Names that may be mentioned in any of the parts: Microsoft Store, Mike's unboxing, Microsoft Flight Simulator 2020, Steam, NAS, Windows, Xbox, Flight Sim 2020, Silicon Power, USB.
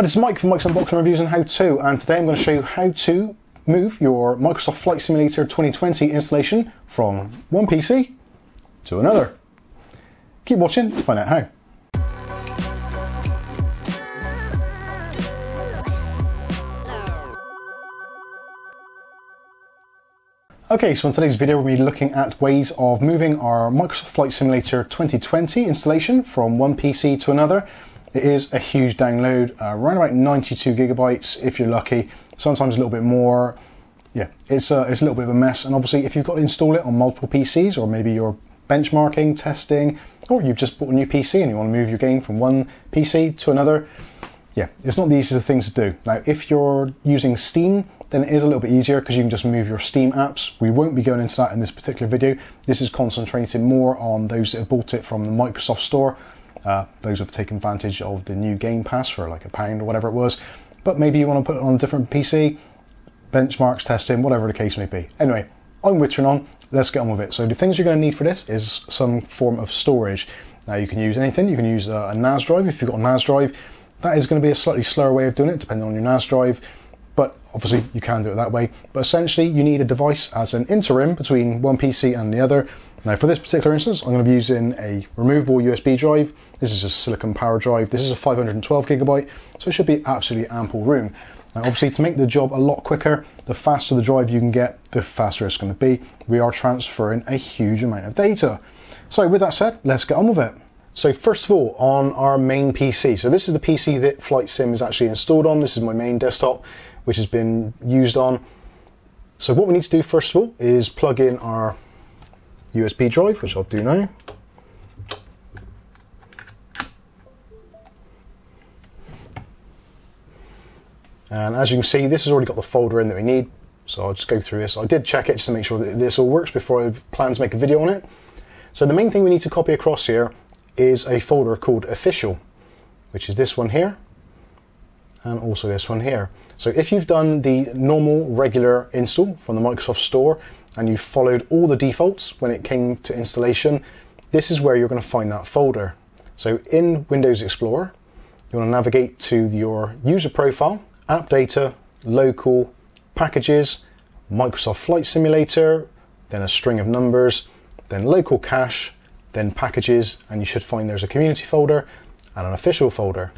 Hi, this is Mike from Mike's Unboxing Reviews and How To, and today I'm going to show you how to move your Microsoft Flight Simulator 2020 installation from one PC to another. Keep watching to find out how. Okay, so in today's video we'll be looking at ways of moving our Microsoft Flight Simulator 2020 installation from one PC to another. It is a huge download, around about 92 gigabytes if you're lucky, sometimes a little bit more. Yeah, it's a little bit of a mess, and obviously if you've got to install it on multiple PCs, or maybe you're benchmarking, testing, or you've just bought a new PC and you want to move your game from one PC to another, yeah, it's not the easiest of things to do. Now, if you're using Steam, then it is a little bit easier because you can just move your Steam apps. We won't be going into that in this particular video. This is concentrating more on those that have bought it from the Microsoft Store, those who have taken advantage of the new Game Pass for like £1 or whatever it was. But maybe you want to put it on a different PC, benchmarks, testing, whatever the case may be. Anyway, I'm wittering on, let's get on with it. So the things you're going to need for this is some form of storage. Now you can use anything, you can use a NAS drive if you've got a NAS drive. That is going to be a slightly slower way of doing it depending on your NAS drive, but obviously you can do it that way. But essentially you need a device as an interim between one PC and the other. Now for this particular instance, I'm going to be using a removable USB drive. This is a Silicon Power drive. This is a 512 gigabyte, so it should be absolutely ample room. Now obviously to make the job a lot quicker, the faster the drive you can get, the faster it's going to be. We are transferring a huge amount of data. So with that said, let's get on with it. So first of all, on our main PC, so this is the PC that Flight Sim is actually installed on. This is my main desktop, which has been used on. So what we need to do first of all is plug in our USB drive, which I'll do now. And as you can see, this has already got the folder in that we need. So I'll just go through this. I did check it just to make sure that this all works before I plan to make a video on it. So the main thing we need to copy across here is a folder called Official, which is this one here, and also this one here. So if you've done the normal, regular install from the Microsoft Store, and you've followed all the defaults when it came to installation, this is where you're going to find that folder. So in Windows Explorer, you want to navigate to your user profile, app data, local, packages, Microsoft Flight Simulator, then a string of numbers, then local cache, then packages, and you should find there's a community folder and an official folder.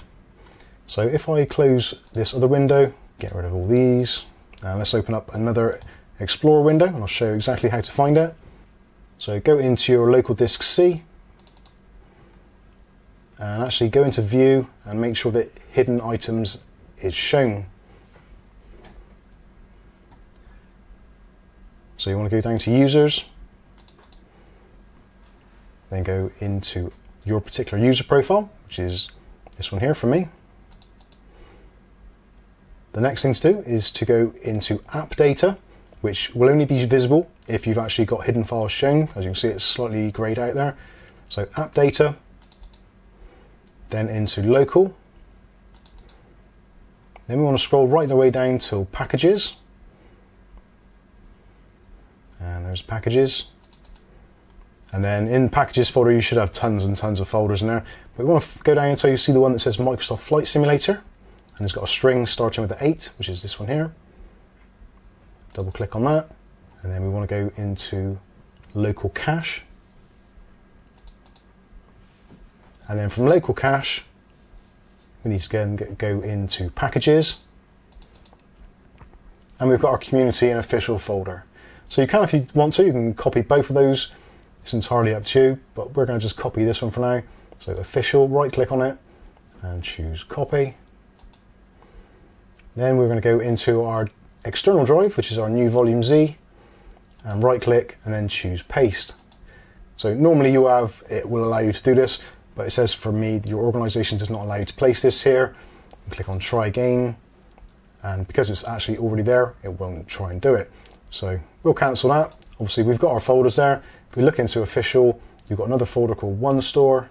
So if I close this other window, get rid of all these, and let's open up another Explorer window and I'll show you exactly how to find it. So go into your local disk C, and actually go into View and make sure that Hidden Items is shown. So you want to go down to Users, then go into your particular user profile, which is this one here for me. The next thing to do is to go into app data, which will only be visible if you've actually got hidden files shown. As you can see, it's slightly grayed out there. So app data, then into local. Then we want to scroll right the way down to packages. And there's packages. And then in packages folder, you should have tons and tons of folders in there. But we want to go down until you see the one that says Microsoft Flight Simulator. And it's got a string starting with the 8, which is this one here. Double click on that. And then we want to go into local cache. And then from local cache, we need to again go into packages. And we've got our community and official folder. So you can, if you want to, you can copy both of those. It's entirely up to you, but we're going to just copy this one for now. So official, right click on it and choose copy. Then we're going to go into our external drive, which is our new volume Z, and right click and then choose paste. So normally you have, it will allow you to do this, but it says for me, your organization does not allow you to place this here. And click on try again. And because it's actually already there, it won't try and do it. So we'll cancel that. Obviously we've got our folders there. If we look into official, you've got another folder called OneStore,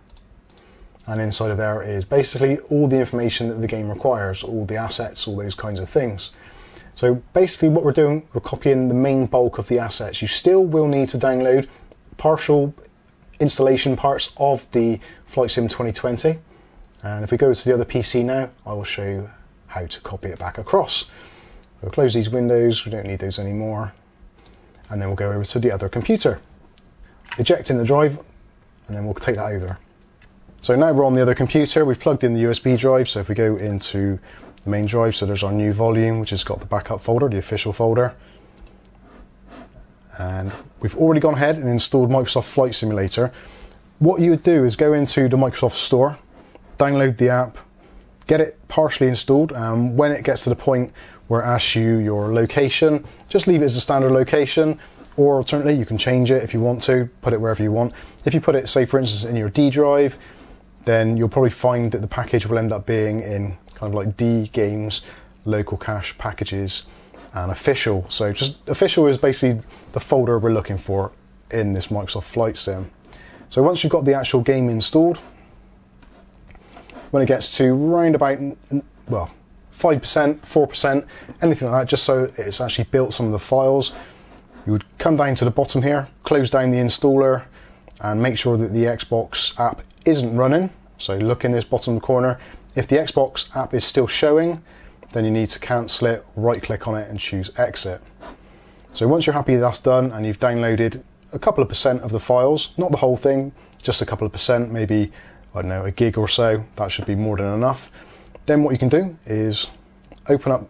and inside of there is basically all the information that the game requires, all the assets, all those kinds of things. So basically what we're doing, we're copying the main bulk of the assets. You still will need to download partial installation parts of the Flight Sim 2020. And if we go to the other PC now, I will show you how to copy it back across. We'll close these windows, we don't need those anymore, and then we'll go over to the other computer, ejecting the drive, and then we'll take that over. So now we're on the other computer, we've plugged in the USB drive, so if we go into the main drive, so there's our new volume, which has got the backup folder, the official folder, and we've already gone ahead and installed Microsoft Flight Simulator. What you would do is go into the Microsoft Store, download the app, get it partially installed, and when it gets to the point where it asks you your location, just leave it as a standard location, or alternatively you can change it if you want to, put it wherever you want. If you put it, say for instance, in your D drive, then you'll probably find that the package will end up being in kind of like D games, local cache packages, and official. So just official is basically the folder we're looking for in this Microsoft Flight Sim. So once you've got the actual game installed, when it gets to round about, well, 5%, 4%, anything like that, just so it's actually built some of the files, you would come down to the bottom here, close down the installer, and make sure that the Xbox app isn't running. So look in this bottom corner. If the Xbox app is still showing, then you need to cancel it, right-click on it, and choose exit. So once you're happy that's done, and you've downloaded a couple of percent of the files, not the whole thing, just a couple of percent, maybe, I don't know, a gig or so, that should be more than enough. Then what you can do is open up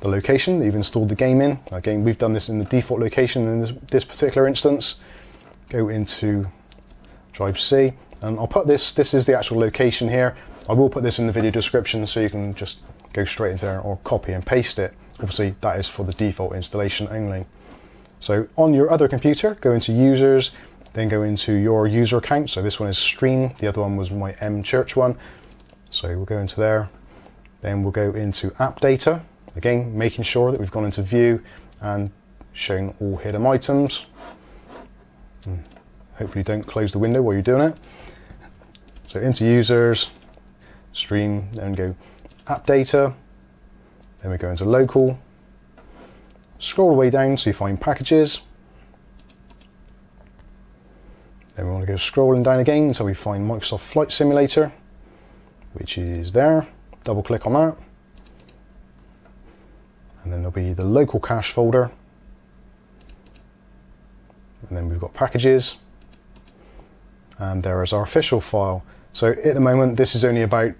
the location that you've installed the game in. Again, we've done this in the default location in this particular instance. Go into drive C, and I'll put this is the actual location here. I will put this in the video description so you can just go straight into there or copy and paste it. Obviously that is for the default installation only. So on your other computer, go into users, then go into your user account. So this one is Stream, the other one was my mchurch one. So we'll go into there, then we'll go into app data, again making sure that we've gone into view and showing all hidden items. And hopefully don't close the window while you're doing it. So into users, Stream, then go app data, then we go into local, scroll all the way down so you find packages, then we want to go scrolling down again until we find Microsoft Flight Simulator, which is there. Double click on that, and then there'll be the local cache folder, and then we've got packages, and there is our official file. So at the moment this is only about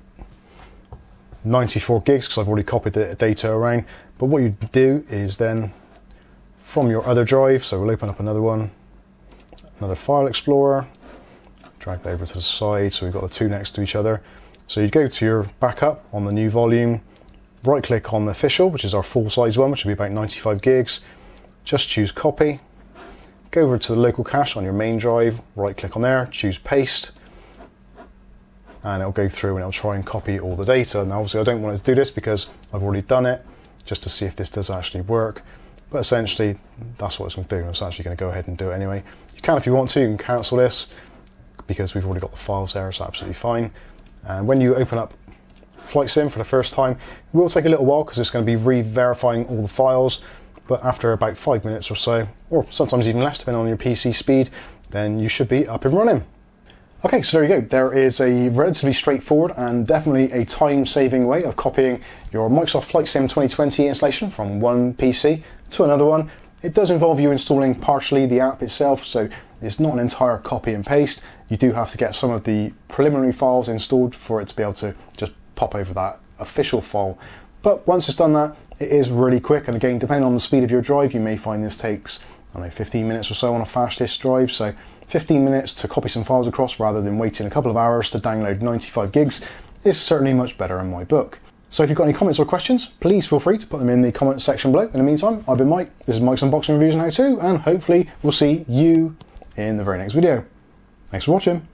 94 gigs because I've already copied the data around, but what you do is then from your other drive, so we'll open up another one, another file explorer, drag that over to the side so we've got the two next to each other. So you go to your backup on the new volume, right click on the official, which is our full size one, which will be about 95 gigs, just choose copy, go over to the local cache on your main drive, right click on there, choose paste, and it'll go through and it'll try and copy all the data. Now obviously I don't want it to do this because I've already done it, just to see if this does actually work, but essentially that's what it's going to do. It's actually going to go ahead and do it anyway. You can, if you want to, you can cancel this because we've already got the files there, it's absolutely fine. And when you open up Flight Sim for the first time, it will take a little while because it's going to be re-verifying all the files, but after about 5 minutes or so, or sometimes even less depending on your PC speed, then you should be up and running. Okay, so there you go. There is a relatively straightforward and definitely a time-saving way of copying your Microsoft Flight Sim 2020 installation from one PC to another one. It does involve you installing partially the app itself, so it's not an entire copy and paste. You do have to get some of the preliminary files installed for it to be able to just pop over that official file. But once it's done that, it is really quick, and again, depending on the speed of your drive, you may find this takes, I don't know, 15 minutes or so on a fast disk drive, so 15 minutes to copy some files across rather than waiting a couple of hours to download 95 gigs is certainly much better in my book. So if you've got any comments or questions, please feel free to put them in the comments section below. In the meantime, I've been Mike, this is Mike's Unboxing Reviews and How To, and hopefully we'll see you in the very next video. Thanks for watching.